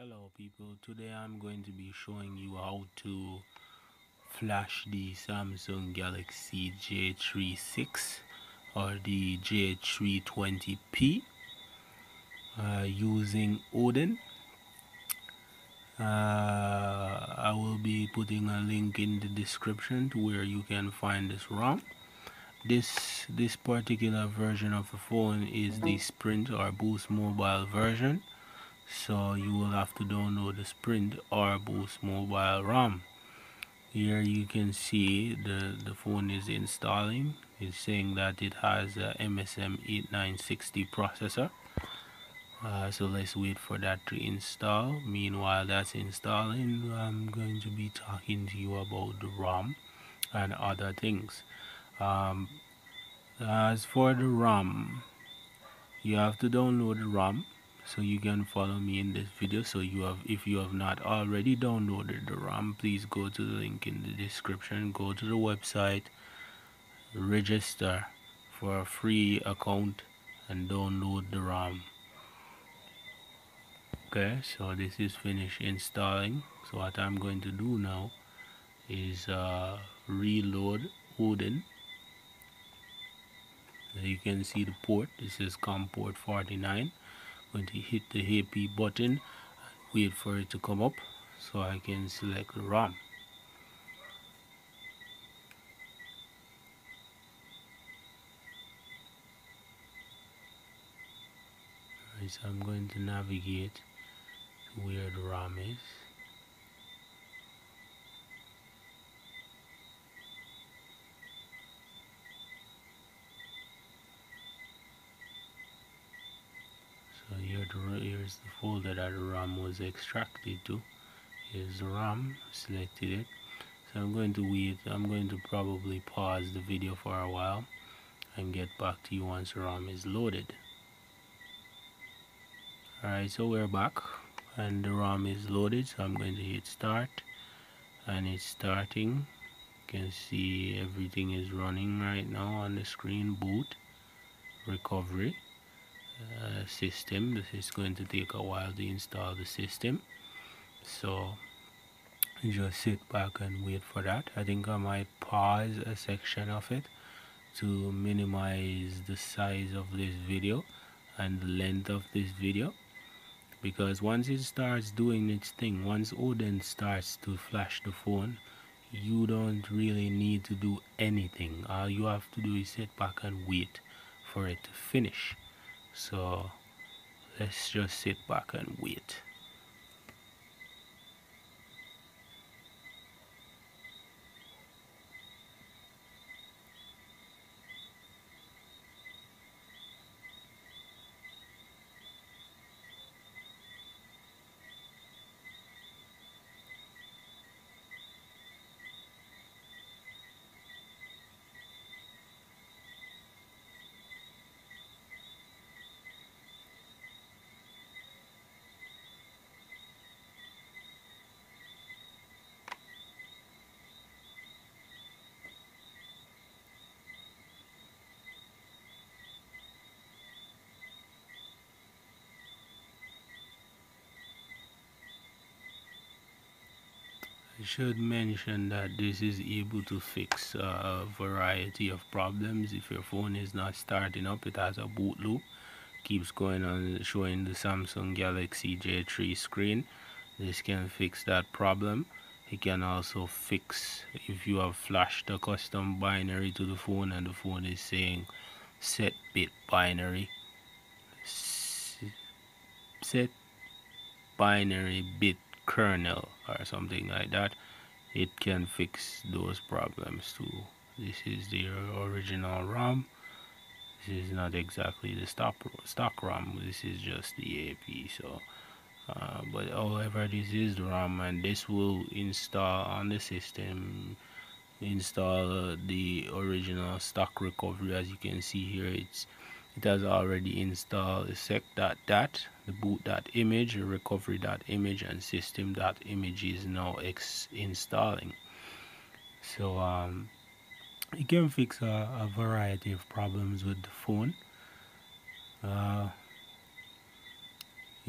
Hello people, today I'm going to be showing you how to flash the Samsung Galaxy J3 or the J320P using Odin. I will be putting a link in the description to where you can find this ROM. This particular version of the phone is the Sprint or Boost Mobile version. So you will have to download the Sprint or Boost Mobile ROM. Here you can see the phone is installing. It's saying that it has a MSM8960 processor. So let's wait for that to install. Meanwhile that's installing, I'm going to be talking to you about the ROM and other things. As for the ROM, you have to download the ROM. So you can follow me in this video. So if you have not already downloaded the ROM, please go to the link in the description, go to the website, register for a free account and download the ROM. Okay, so this is finished installing. So what I'm going to do now is reload Odin. As you can see the port, this is COM port 49. Going to hit the AP button and wait for it to come up so I can select the ROM. Alright, so I'm going to navigate to where the ROM is. Here's the folder that the ROM was extracted to. Here's the ROM, selected it. So I'm going to wait. I'm going to probably pause the video for a while and get back to you once the ROM is loaded. Alright, so we're back and the ROM is loaded. So I'm going to hit start and it's starting. You can see everything is running right now on the screen. Boot, recovery. System. This is going to take a while to install the system, so just sit back and wait for that. I think I might pause a section of it to minimize the size of this video and the length of this video, because once it starts doing its thing, once Odin starts to flash the phone, you don't really need to do anything. All you have to do is sit back and wait for it to finish. So let's just sit back and wait. I should mention that this is able to fix a variety of problems. If your phone is not starting up, it has a boot loop, keeps going on showing the Samsung Galaxy J3 screen. This can fix that problem. It can also fix if you have flashed a custom binary to the phone and the phone is saying set bit binary, set binary bit kernel or something like that. It can fix those problems too. This is the original ROM. This is not exactly the stock ROM. This is just the AP. So but however, this is the ROM and this will install on the system, install the original stock recovery. As you can see here, it has already installed the sec.dat, the boot.image, the recovery.image, and system.image is now installing. So it can fix a variety of problems with the phone.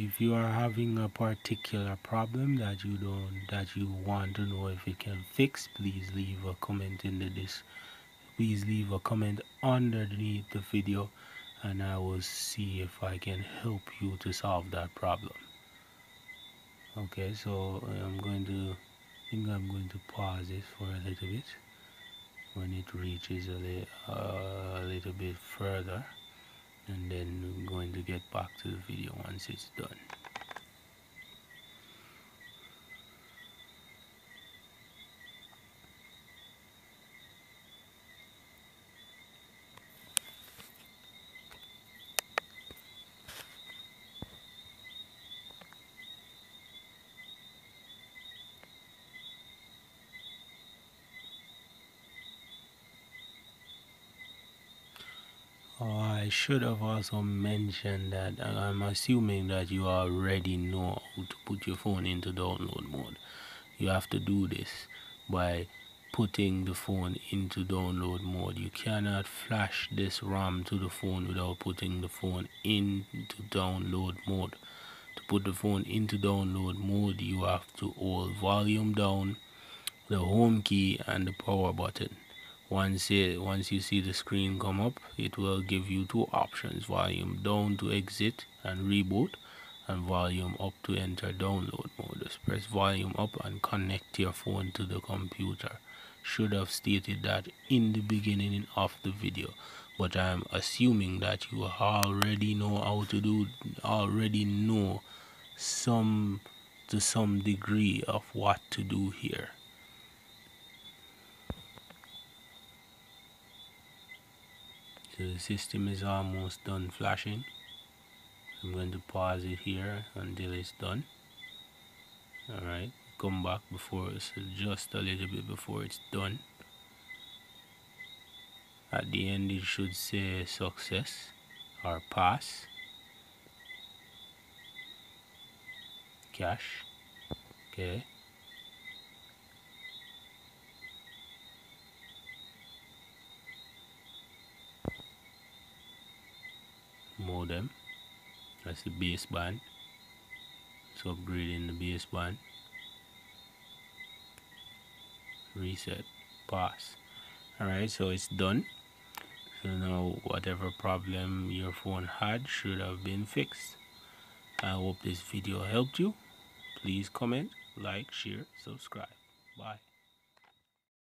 If you are having a particular problem that you want to know if it can fix, please leave a comment please leave a comment underneath the video, and I will see if I can help you to solve that problem. Okay, so I'm going to pause this for a little bit. When it reaches a little bit further, and then I'm going to get back to the video once it's done. I should have also mentioned that I'm assuming that you already know how to put your phone into download mode. You have to do this by putting the phone into download mode. You cannot flash this ROM to the phone without putting the phone into download mode. To put the phone into download mode, you have to hold volume down, the home key, and the power button. Once you see the screen come up, it will give you two options: volume down to exit and reboot, and volume up to enter download mode. Just press volume up and connect your phone to the computer. Should have stated that in the beginning of the video, but I'm assuming that you already know how to do, already know to some degree of what to do here. So the system is almost done flashing. I'm going to pause it here until it's done. Alright, come back before it's just a little bit before it's done. At the end it should say success or pass. Cache. Okay. Modem, that's the baseband. It's upgrading the baseband. Reset, pass. Alright, so it's done. So now whatever problem your phone had should have been fixed. I hope this video helped you. Please comment, like, share, subscribe. Bye.